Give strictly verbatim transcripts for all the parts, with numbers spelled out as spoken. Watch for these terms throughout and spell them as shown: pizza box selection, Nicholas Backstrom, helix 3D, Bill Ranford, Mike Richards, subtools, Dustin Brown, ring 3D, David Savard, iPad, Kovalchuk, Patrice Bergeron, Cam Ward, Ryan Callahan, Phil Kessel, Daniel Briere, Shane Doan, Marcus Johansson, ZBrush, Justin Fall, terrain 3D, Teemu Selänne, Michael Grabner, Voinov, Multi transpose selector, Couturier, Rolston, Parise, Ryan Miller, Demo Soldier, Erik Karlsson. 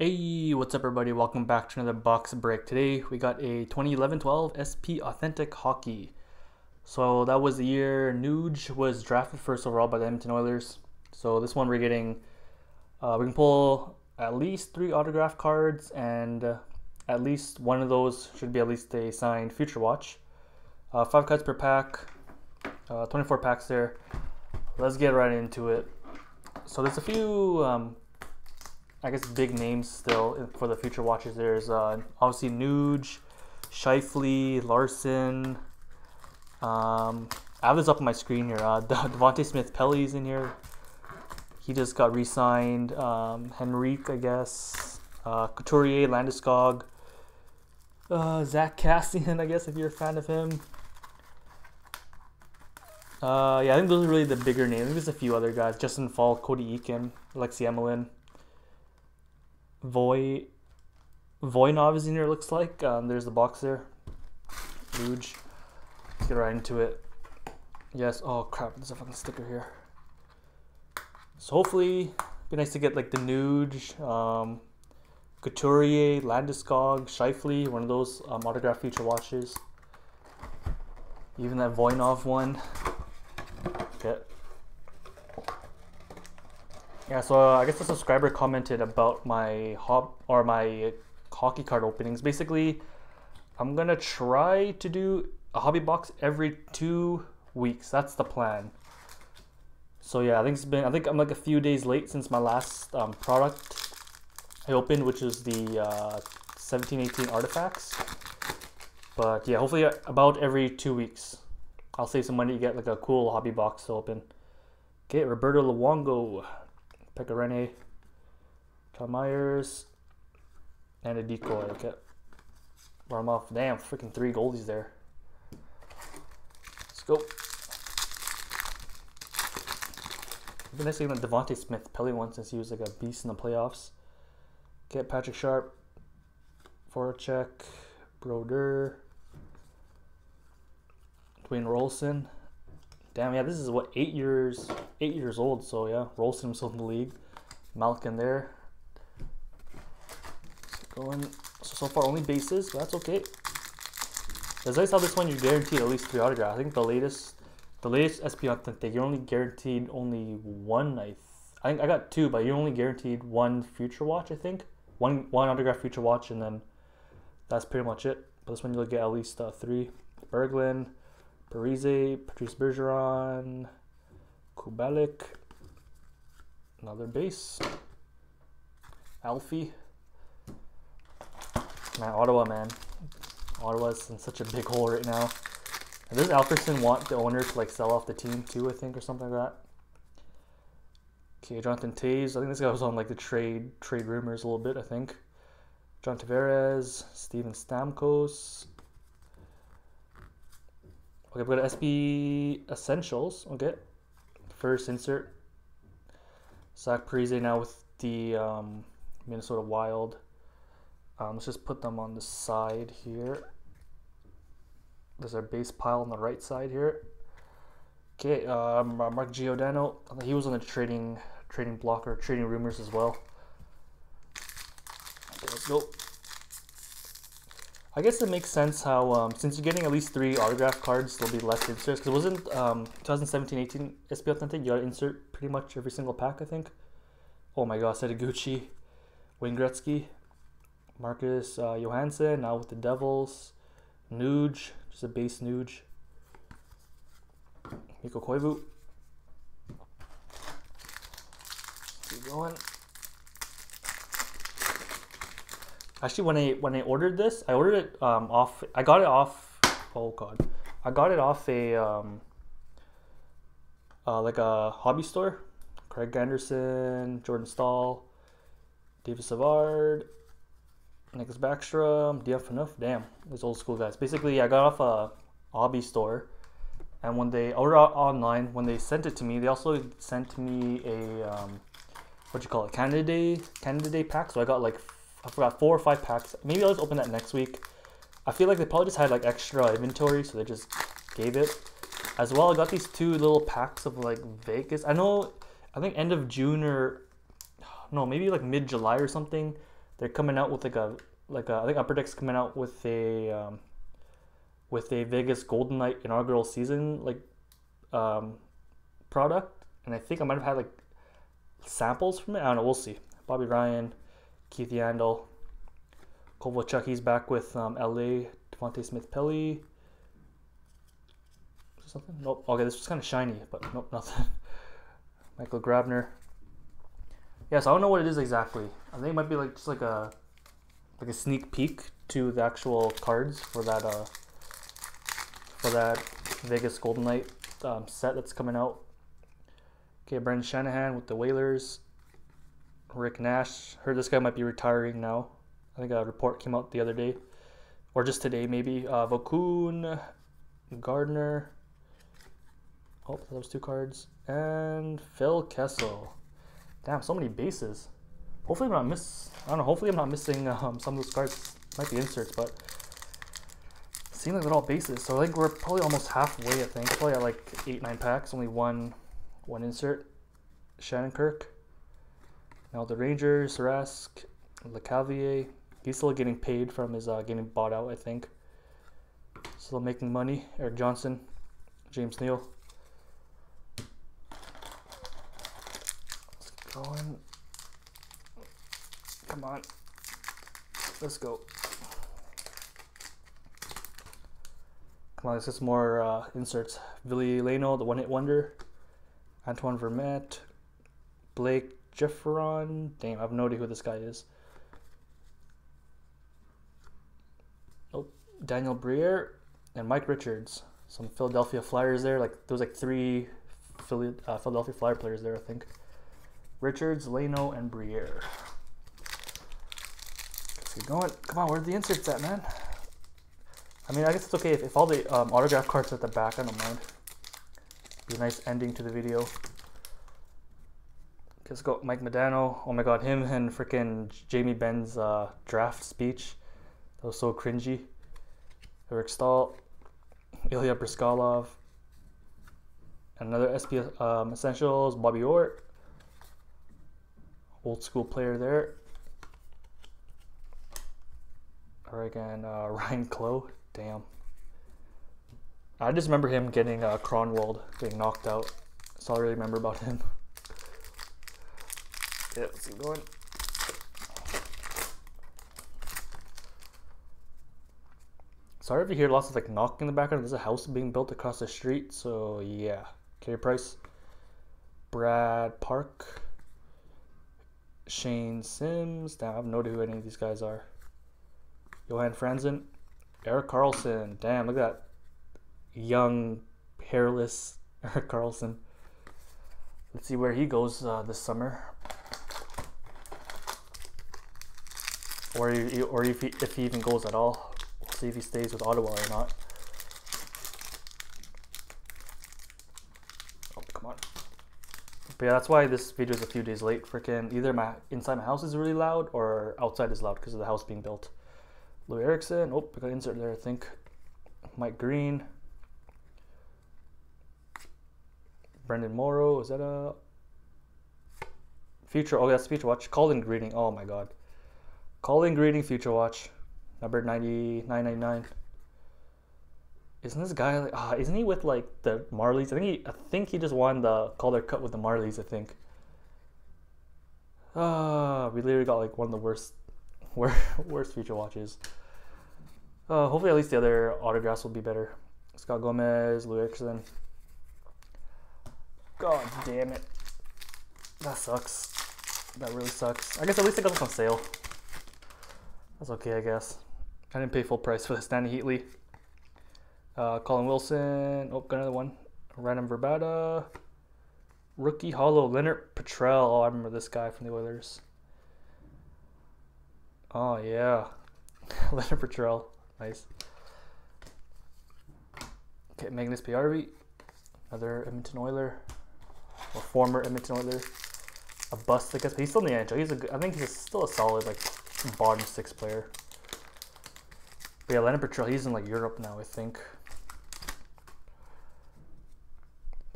Hey, what's up everybody? Welcome back to another box break. Today we got a twenty eleven twelve S P Authentic Hockey. So that was the year Nuge was drafted first overall by the Edmonton Oilers. So this one we're getting, uh, we can pull at least three autograph cards, and uh, at least one of those should be at least a signed Future Watch. Uh, five cuts per pack, uh, twenty-four packs there. Let's get right into it. So there's a few um, I guess big names still for the future watches. There's uh, obviously Nuge, Shifley, Larson. Um, I have this up on my screen here. Uh, Devontae Smith-Pelly's in here. He just got re-signed. Um, Henrique, I guess. Uh, Couturier, Landeskog. Uh, Zach Cassian, I guess, if you're a fan of him. Uh, yeah, I think those are really the bigger names. I think there's a few other guys. Justin Fall, Cody Eakin, Alexi Emelin. Voy, Voinov is in here, looks like. Um, there's the box there. Huge. Let's get right into it. Yes. Oh crap! There's a fucking sticker here. So hopefully, it'd be nice to get like the Nuge, um, Couturier, Landeskog, Shifley, one of those um, autograph feature watches. Even that Voinov one. Okay. Yeah, so uh, I guess the subscriber commented about my hop or my hockey card openings. Basically, I'm gonna try to do a hobby box every two weeks. That's the plan. So yeah, I think it's been. I think I'm like a few days late since my last um, product I opened, which is the uh, seventeen eighteen artifacts. But yeah, hopefully about every two weeks, I'll save some money to get like a cool hobby box to open. Okay, Roberto Luongo. Pecorine, Tom Myers, and a decoy. Okay, arm off. Damn, freaking three goldies there. Let's go. It'd be nice to get the Devontae Smith-Pelly one since he was like a beast in the playoffs. Get Patrick Sharp, Voracek, Broder, Dwayne Rolson. Damn, yeah, this is what, eight years eight years old, so yeah, Rolston himself in the league. Malkin there. Going so so far only bases, but that's okay. As I saw this one, you're guaranteed at least three autographs. I think the latest the latest S P Authentic, you're only guaranteed only one. I th I think I got two, but you're only guaranteed one future watch, I think. One one autograph future watch, and then that's pretty much it. But this one you'll get at least uh, three. Berglund, Parise, Patrice Bergeron, Kubelik, another base, Alfie. Man, Ottawa, man. Ottawa's in such a big hole right now. And doesn't Alfredson want the owner to like sell off the team too, I think, or something like that? Okay, Jonathan Taves. I think this guy was on like the trade trade rumors a little bit, I think. John Tavares, Steven Stamkos. Okay, we've got S P Essentials. Okay, first insert. Zach Parise now with the um, Minnesota Wild. Um, let's just put them on the side here. There's our base pile on the right side here. Okay, uh, Mark Giordano. He was on the trading trading block or trading rumors as well. Okay, let's go. I guess it makes sense how, um, since you're getting at least three autograph cards, there'll be less inserts. Because it wasn't um, twenty seventeen eighteen S P Authentic, you gotta insert pretty much every single pack, I think. Oh my gosh, Setaguchi, Wayne Gretzky, Marcus uh, Johansson, now with the Devils, Nuge, just a base Nuge, Mikko Koivu. Keep going. Actually, when I when I ordered this, I ordered it um, off. I got it off. Oh god, I got it off a um, uh, like a hobby store. Craig Anderson, Jordan Staal, David Savard, Nicholas Backstrom, D F N F. Damn, those old school guys. Basically, I got off a hobby store, and when they ordered online, when they sent it to me, they also sent me a um, what do you call it, Canada Day Canada Day pack. So I got like. I forgot four or five packs. Maybe I'll just open that next week. I feel like they probably just had like extra inventory, so they just gave it. As well, I got these two little packs of like Vegas. I know, I think end of June or no, maybe like mid July or something. they're coming out with like a like a, I think Upper Deck's coming out with a um, with a Vegas Golden Knight inaugural season like um, product, and I think I might have had like samples from it. I don't know. We'll see. Bobby Ryan, Keith Yandel, Kovalchuk. He's back with um, L A. Devontae Smith-Pelly. Something? Nope. Okay, this was kind of shiny, but nope, nothing. Michael Grabner. Yeah, so I don't know what it is exactly. I think it might be like just like a like a sneak peek to the actual cards for that uh for that Vegas Golden Knight um, set that's coming out. Okay, Brendan Shanahan with the Whalers. Rick Nash. Heard this guy might be retiring now. I think a report came out the other day, or just today maybe. Uh, Vokun, Gardner. Oh, those two cards. And Phil Kessel. Damn, so many bases. Hopefully I'm not miss. I don't know. Hopefully I'm not missing um, some of those cards. Might be inserts, but seems like they're all bases. So I think we're probably almost halfway. I think probably at like eight, nine packs. Only one, one insert. Shannon Kirk. Now the Rangers. Rask, LeCavier. He's still getting paid from his uh, getting bought out. I think. Still making money. Eric Johnson, James Neal. Going. Come on, let's go. Come on, let's get some more uh, inserts. Ville Laino, the one-hit wonder. Antoine Vermette, Blake Jefferon. Damn, I have no idea who this guy is. Nope. Daniel Briere and Mike Richards. Some Philadelphia Flyers there. Like there was like three Philly, uh, Philadelphia Flyer players there, I think. Richards, Leno, and Briere. Keep going. Come on, where are the inserts at, man? I mean, I guess it's okay if, if all the um, autograph cards are at the back. I don't mind. Be a nice ending to the video. Let's go, Mike Modano. Oh my God, him and freaking Jamie Benn's uh, draft speech. That was so cringy. Eric Staal, Ilya Briskalov, another S P S um, Essentials, Bobby Orr. Old school player there. Or again, uh, Ryan Klo. Damn. I just remember him getting uh, Cronwald, getting knocked out. That's all I really remember about him. Yeah, let's keep going. Sorry if you hear lots of like knocking in the background. There's a house being built across the street, so yeah. Carey Price, Brad Park. Shane Sims. Damn, I have no idea who any of these guys are. Johan Franzen. Erik Karlsson. Damn, look at that. Young, hairless Erik Karlsson. Let's see where he goes uh, this summer. Or, he, or if, he, if he even goes at all. We'll see if he stays with Ottawa or not. But yeah, that's why this video is a few days late. Freaking either my inside my house is really loud or outside is loud because of the house being built. Louis Eriksson. Oh, I got an insert there, I think. Mike Green. Brendan Morrow. Is that a Future? Oh, that's Future Watch. Colin Greening. Oh my God. Colin Greening, Future Watch. Number ninety-nine ninety-nine. Isn't this guy? Like, uh, isn't he with like the Marlies? I think he. I think he just won the Calder Cup with the Marlies. I think. Ah, uh, we literally got like one of the worst, worst, worst future watches. Uh, hopefully, at least the other autographs will be better. Scott Gomez, Louis Eriksson. God damn it! That sucks. That really sucks. I guess at least I got this on sale. That's okay, I guess. I didn't pay full price for this. Danny Heatley. Uh, Colin Wilson, oh, got another one. Random Verbata, Rookie Hollow, Leonard Petrell. Oh, I remember this guy from the Oilers. Oh, yeah. Leonard Petrell, nice. Okay, Magnus P R V, another Edmonton Oiler, or former Edmonton Oiler. A bust, I guess, but he's still in the N H L. He's a good, I think he's still a solid, like, bottom six player. But yeah, Leonard Petrell, he's in, like, Europe now, I think.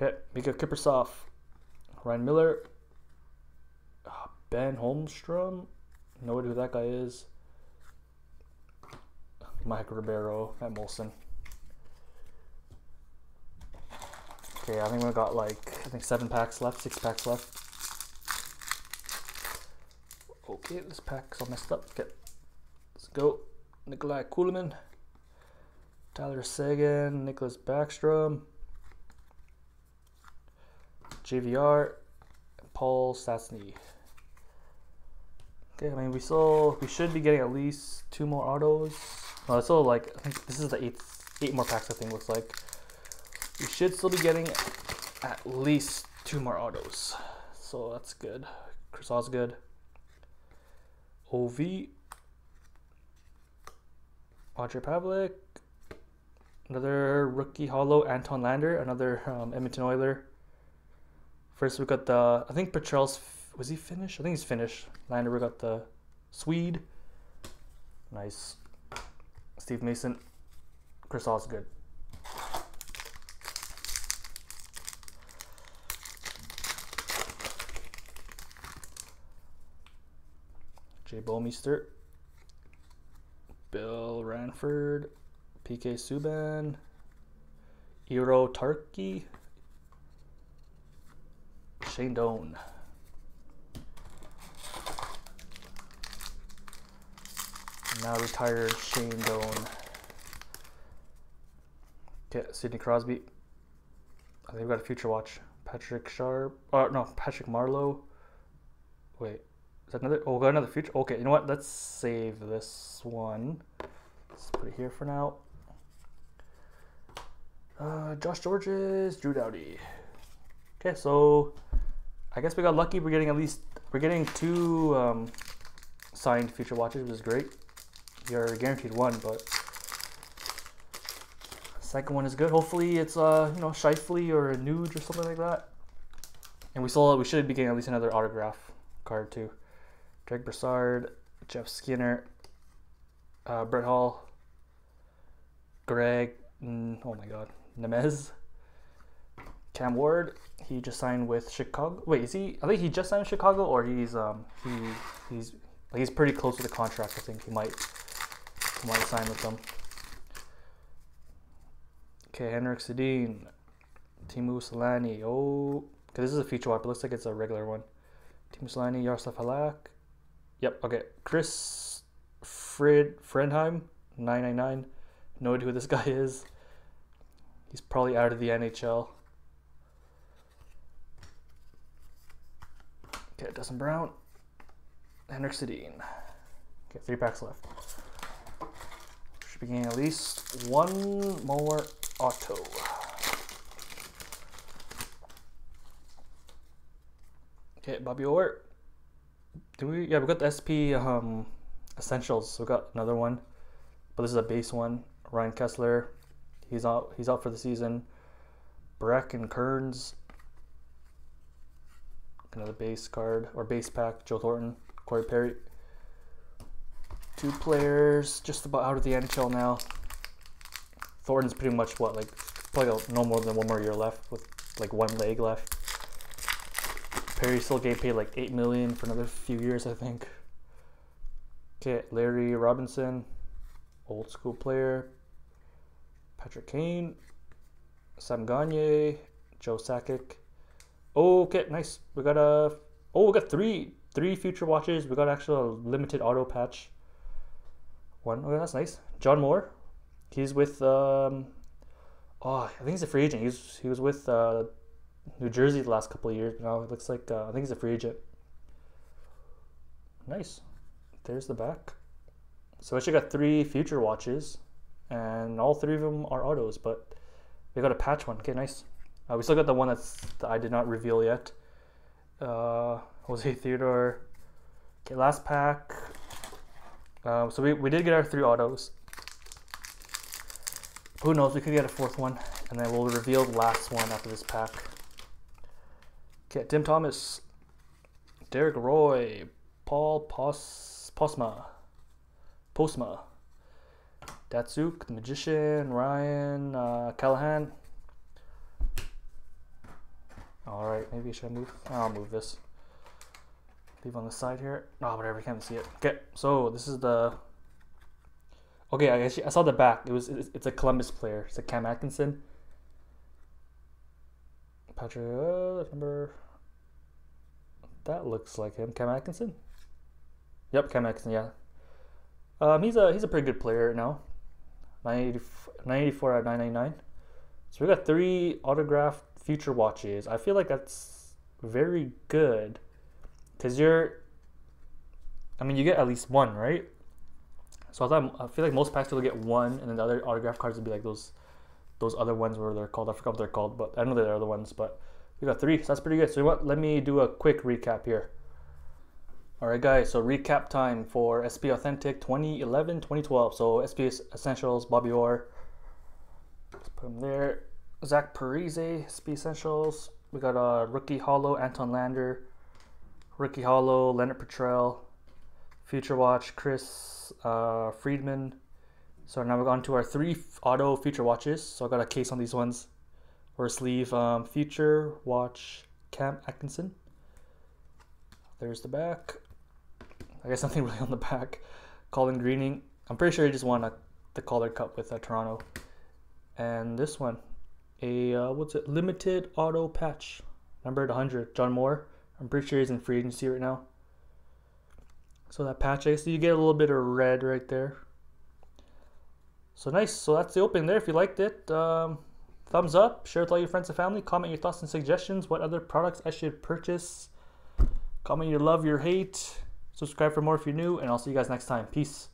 Okay, Mika Kiprusoff, Ryan Miller, Ben Holmstrom, No idea who that guy is. Mike Ribeiro, Matt Molson. Okay, I think we got like, I think seven packs left, six packs left. Okay, this pack's all messed up. Okay, let's go. Nikolai Kuhlman, Tyler Seguin, Nicholas Backstrom, J V R, Paul Stastny. Okay, I mean, we still, we should be getting at least two more autos. No, it's still like, I think this is the eighth, eight more packs, I think, looks like. We should still be getting at least two more autos. So that's good. Chris Osgood, O V, Andre Pavlik, another rookie hollow, Anton Lander, another um, Edmonton Oiler. First we got the, I think Petrell's, was he Finnish? I think he's Finnish. Lander, we got the Swede. Nice. Steve Mason, Chris Osgood. Jay Bomeister, Bill Ranford, P K Subban, Eero Tarkki, Shane Doan. Now retired Shane Doan. Okay, Sidney Crosby. I think we got a future watch. Patrick Sharp. Uh, no, Patrick Marleau. Wait. Another, oh, we got another future. Okay, you know what? Let's save this one. Let's put it here for now. Uh, Josh Georges, Drew Doughty. Okay, so I guess we got lucky. We're getting at least we're getting two um, signed future watches, which is great. You're guaranteed one, but the second one is good. Hopefully, it's uh you know Shifley or Nuge or something like that. And we still we should be getting at least another autograph card too. Greg Broussard, Jeff Skinner, uh, Brett Hall, Greg, mm, oh my god, Nemez, Cam Ward, he just signed with Chicago. Wait, is he, I think he just signed with Chicago, or he's, um, he, he's, like, he's pretty close to the contract, I think he might, he might sign with them. Okay, Henrik Sedin, Teemu Selänne, oh, because this is a feature watch, but it looks like it's a regular one. Teemu Selänne, Jaroslav Halak. Yep, okay. Chris Fred Fredheim, nine nine nine. No idea who this guy is. He's probably out of the N H L. Okay, Dustin Brown. Henrik Sedin. Okay, three packs left. Should be getting at least one more auto. Okay, Bobby Orr. Do we? Yeah, we got the S P um, Essentials. So we got another one, but this is a base one. Ryan Kessler, he's out. He's out for the season. Breck and Kearns, another base card or base pack. Joe Thornton, Corey Perry. Two players just about out of the N H L now. Thornton's pretty much what like probably no more than one more year left with like one leg left. Perry still getting paid like eight million dollars for another few years, I think. Okay, Larry Robinson, old school player. Patrick Kane, Sam Gagner, Joe Sakic. Okay, nice. We got a oh, we got three three future watches. We got actually a limited auto patch. One, oh, that's nice. John Moore, he's with um, oh, I think he's a free agent. He's he was with uh. New Jersey the last couple of years, but now it looks like uh, I think he's a free agent. Nice. There's the back. So I actually got three future watches, and all three of them are autos, but we got a patch one. Okay, nice. Uh, we still got the one that's, that I did not reveal yet. Uh, Jose Theodore. Okay, last pack. Um, so we, we did get our three autos. Who knows? We could get a fourth one, and then we'll reveal the last one after this pack. Okay, Tim Thomas, Derek Roy, Paul Pos Posma, Posma, Datsuk, the Magician, Ryan uh, Callahan. All right, maybe should I move? I'll move this. Leave on the side here. No, whatever, I can't see it. Okay, so this is the... Okay, I actually, I saw the back. It was it's, it's a Columbus player. It's a Cam Atkinson. Patrick, uh, remember... That looks like him. Cam Atkinson? Yep, Cam Atkinson, yeah. Um, he's a he's a pretty good player now. nine eighty-four out of nine ninety-nine. So we got three autographed future watches. I feel like that's very good. Because you're... I mean, you get at least one, right? So I, thought, I feel like most packs will get one, and then the other autograph cards would be like those those other ones where they're called. I forgot what they're called, but I know they're the other ones, but... We got three, so that's pretty good. So you know what? Let me do a quick recap here. All right, guys, so recap time for S P Authentic twenty eleven twenty twelve. So S P Essentials, Bobby Orr. Let's put him there. Zach Parise, S P Essentials. We got a uh, Rookie Hollow, Anton Lander. Rookie Hollow, Leonard Petrell. Future Watch, Chris uh, Friedman. So now we're on to our three auto Future Watches. So I got a case on these ones. Or sleeve, um, Future Watch Cam Atkinson. There's the back. I guess nothing really on the back. Colin Greening. I'm pretty sure he just won a, the Calder Cup with uh, Toronto. And this one, a uh, what's it? Limited auto patch, numbered one hundred. John Moore. I'm pretty sure he's in free agency right now. So that patch, so you get a little bit of red right there. So nice. So that's the opening there. If you liked it. Um, Thumbs up, share with all your friends and family, comment your thoughts and suggestions, what other products I should purchase, comment your love, your hate, subscribe for more if you're new, and I'll see you guys next time. Peace.